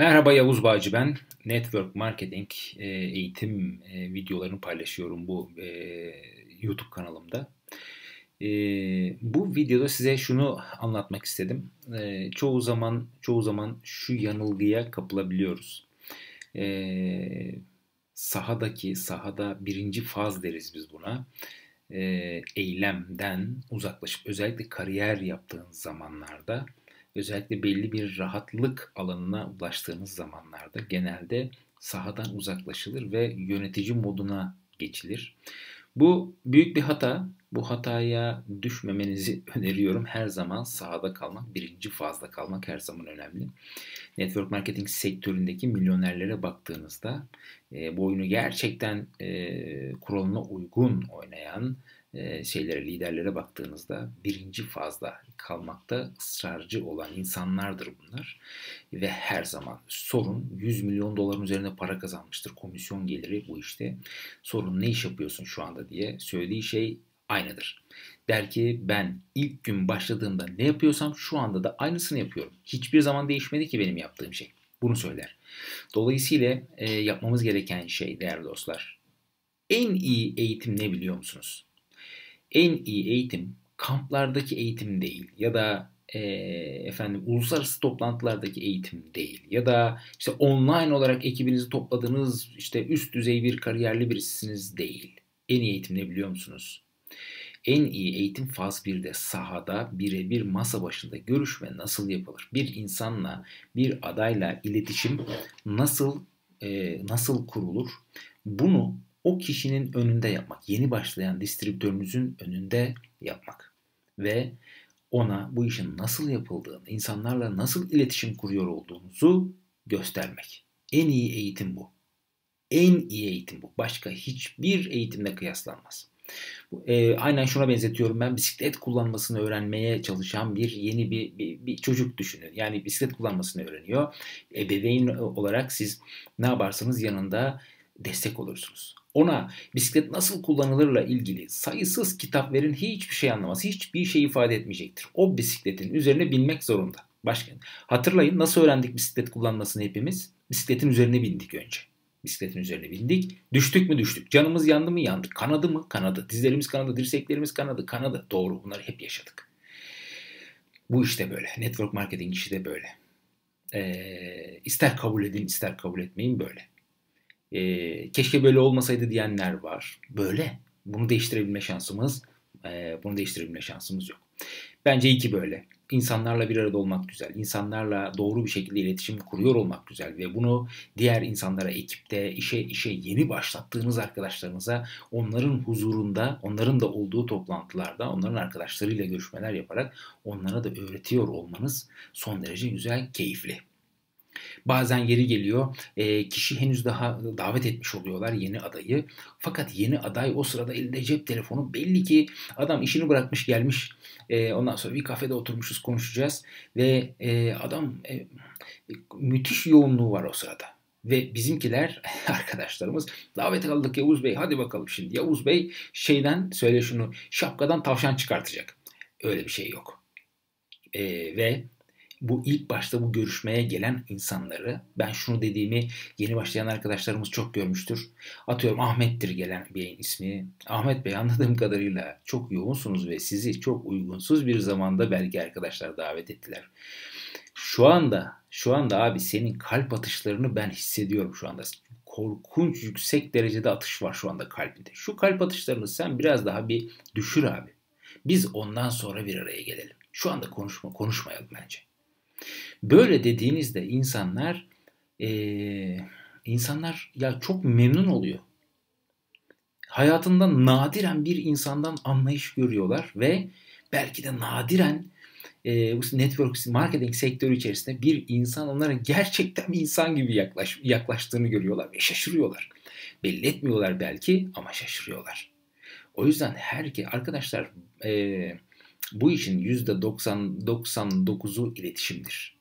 Merhaba, Yavuz Bağcı ben. Network Marketing eğitim videolarını paylaşıyorum bu YouTube kanalımda. Bu videoda size şunu anlatmak istedim. Çoğu zaman şu yanılgıya kapılabiliyoruz. Sahada birinci faz deriz biz buna. Eylemden uzaklaşıp özellikle kariyer yaptığınız zamanlarda, özellikle belli bir rahatlık alanına ulaştığınız zamanlarda genelde sahadan uzaklaşılır ve yönetici moduna geçilir. Bu büyük bir hata. Bu hataya düşmemenizi öneriyorum. Her zaman sahada kalmak, birinci fazda kalmak her zaman önemli. Network marketing sektöründeki milyonerlere baktığınızda bu oyunu gerçekten kuralına uygun oynayan liderlere baktığınızda birinci fazda kalmakta ısrarcı olan insanlardır bunlar. Ve her zaman sorun 100 milyon doların üzerinde para kazanmıştır. Komisyon geliri bu işte. Sorun ne iş yapıyorsun şu anda diye söylediği şey aynıdır. Der ki ben ilk gün başladığımda ne yapıyorsam şu anda da aynısını yapıyorum. Hiçbir zaman değişmedi ki benim yaptığım şey. Bunu söyler. Dolayısıyla yapmamız gereken şey değerli dostlar. En iyi eğitim ne biliyor musunuz? En iyi eğitim kamplardaki eğitim değil ya da uluslararası toplantılardaki eğitim değil ya da işte online olarak ekibinizi topladığınız işte üst düzey bir kariyerli birisiniz değil. En iyi eğitim ne biliyor musunuz? En iyi eğitim faz 1'de sahada birebir masa başında görüşme nasıl yapılır? Bir insanla, bir adayla iletişim nasıl kurulur? Bunu o kişinin önünde yapmak, yeni başlayan distribütörünüzün önünde yapmak ve ona bu işin nasıl yapıldığını, insanlarla nasıl iletişim kuruyor olduğunuzu göstermek. En iyi eğitim bu. En iyi eğitim bu. Başka hiçbir eğitimle kıyaslanmaz. Aynen şuna benzetiyorum ben. Bisiklet kullanmasını öğrenmeye çalışan yeni bir çocuk düşünün. Yani bisiklet kullanmasını öğreniyor. Ebeveyn olarak siz ne yaparsanız yanında destek olursunuz. Ona bisiklet nasıl kullanılırla ilgili sayısız kitap verin, hiçbir şey anlamaz, hiçbir şey ifade etmeyecektir. O bisikletin üzerine binmek zorunda. Hatırlayın nasıl öğrendik bisiklet kullanmasını hepimiz? Bisikletin üzerine bindik önce. Bisikletin üzerine bindik. Düştük mü düştük. Canımız yandı mı yandı. Kanadı mı kanadı. Dizlerimiz kanadı. Dirseklerimiz kanadı. Kanadı. Doğru, bunları hep yaşadık. Bu işte böyle. Network marketing işi de böyle. İster kabul edin ister kabul etmeyin böyle. Keşke böyle olmasaydı diyenler var. Böyle. Bunu değiştirebilme şansımız yok. Bence iyi ki böyle. İnsanlarla bir arada olmak güzel. İnsanlarla doğru bir şekilde iletişim kuruyor olmak güzel. Ve bunu diğer insanlara, ekipte, işe yeni başlattığınız arkadaşlarınıza, onların huzurunda, onların da olduğu toplantılarda, onların arkadaşlarıyla görüşmeler yaparak onlara da öğretiyor olmanız son derece güzel, keyifli. Bazen yeri geliyor kişi henüz daha davet etmiş oluyorlar yeni adayı. Fakat yeni aday o sırada elinde cep telefonu, belli ki adam işini bırakmış gelmiş. Ondan sonra bir kafede oturmuşuz, konuşacağız ve adam müthiş yoğunluğu var o sırada. Ve bizimkiler, arkadaşlarımız, davet aldık Yavuz Bey, hadi bakalım şimdi. Yavuz Bey şapkadan tavşan çıkartacak. Öyle bir şey yok. Ve bu ilk başta bu görüşmeye gelen insanları, ben şunu dediğimi yeni başlayan arkadaşlarımız çok görmüştür. Atıyorum Ahmet'tir gelen bir ismi. Ahmet Bey, anladığım kadarıyla çok yoğunsunuz ve sizi çok uygunsuz bir zamanda belki arkadaşlar davet ettiler. Şu anda abi senin kalp atışlarını ben hissediyorum şu anda. Korkunç yüksek derecede atış var şu anda kalbinde. Şu kalp atışlarını sen biraz daha bir düşür abi. Biz ondan sonra bir araya gelelim. Şu anda konuşmayalım bence. Böyle dediğinizde insanlar ya çok memnun oluyor. Hayatında nadiren bir insandan anlayış görüyorlar ve belki de nadiren network marketing sektörü içerisinde bir insan onlara gerçekten bir insan gibi yaklaştığını görüyorlar ve şaşırıyorlar. Belli etmiyorlar belki ama şaşırıyorlar. O yüzden arkadaşlar bu işin %90-99'u iletişimdir.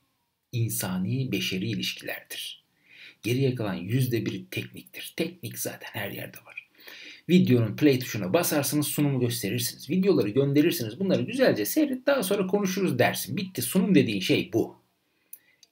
İnsani, beşeri ilişkilerdir. Geriye kalan %1'i tekniktir. Teknik zaten her yerde var. Videonun play tuşuna basarsınız, sunumu gösterirsiniz. Videoları gönderirsiniz. Bunları güzelce seyret, daha sonra konuşuruz dersin. Bitti. Sunum dediğin şey bu.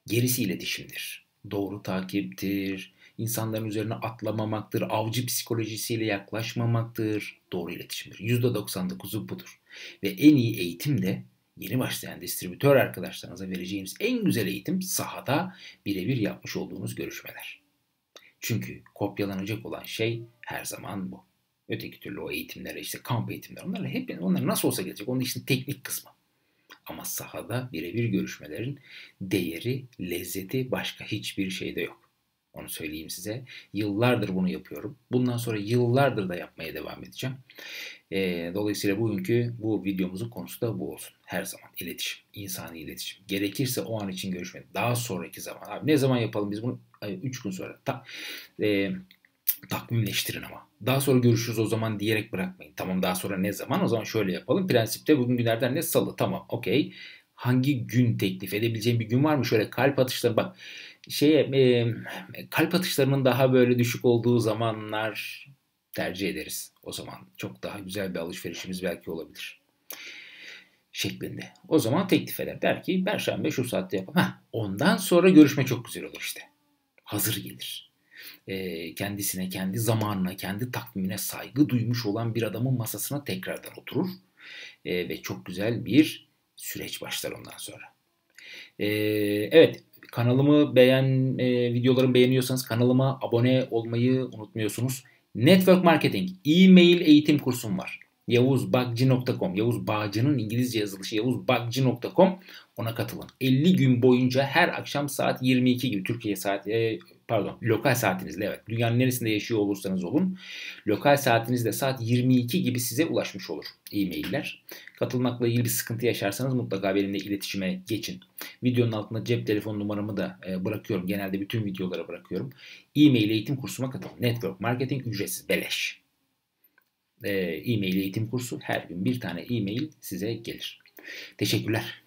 Gerisi iletişimdir. doğru takiptir, insanların üzerine atlamamaktır, avcı psikolojisiyle yaklaşmamaktır, doğru iletişimdir. %99'u budur. Ve en iyi eğitim de yeni başlayan distribütör arkadaşlarınıza vereceğiniz en güzel eğitim sahada birebir yapmış olduğunuz görüşmeler. Çünkü kopyalanacak olan şey her zaman bu. Öteki türlü o eğitimlere, işte kamp eğitimleri, onlar nasıl olsa gelecek, onun için teknik kısmı. Ama sahada birebir görüşmelerin değeri, lezzeti başka hiçbir şeyde yok. Onu söyleyeyim size. Yıllardır bunu yapıyorum. Bundan sonra yıllardır da yapmaya devam edeceğim. Dolayısıyla bugünkü bu videomuzun konusu da bu olsun. Her zaman iletişim, insani iletişim. Gerekirse o an için görüşme. Daha sonraki zaman. Abi ne zaman yapalım biz bunu? 3 gün sonra. Takvimleştirin ama. Daha sonra görüşürüz o zaman diyerek bırakmayın. Tamam, daha sonra ne zaman? O zaman şöyle yapalım. Prensipte bugün günlerden ne? Salı. Tamam, okey. Hangi gün teklif edebileceğim bir gün var mı? Şöyle kalp atışları bak. Kalp atışlarının daha böyle düşük olduğu zamanlar tercih ederiz. O zaman çok daha güzel bir alışverişimiz belki olabilir. Şeklinde. O zaman teklif eder. Der ki perşembe şu saatte yapalım. Ondan sonra görüşme çok güzel olur işte. Hazır gelir. Kendisine, kendi zamanına, kendi takvimine saygı duymuş olan bir adamın masasına tekrardan oturur. Ve çok güzel bir süreç başlar ondan sonra. Evet. Kanalımı videolarımı beğeniyorsanız kanalıma abone olmayı unutmuyorsunuz. Network Marketing, e-mail eğitim kursum var. YavuzBagci.com, Yavuz Bağcı'nın İngilizce yazılışı YavuzBagci.com, ona katılın. 50 gün boyunca her akşam saat 22 gibi Türkiye saat lokal saatinizle, evet, dünyanın neresinde yaşıyor olursanız olun, lokal saatinizle saat 22 gibi size ulaşmış olur e-mailler. Katılmakla ilgili bir sıkıntı yaşarsanız mutlaka benimle iletişime geçin. Videonun altında cep telefon numaramı da bırakıyorum. Genelde bütün videolara bırakıyorum. E-mail eğitim kursuma katılın. Network Marketing ücretsiz, beleş. E-mail eğitim kursu, her gün bir tane e-mail size gelir. Teşekkürler.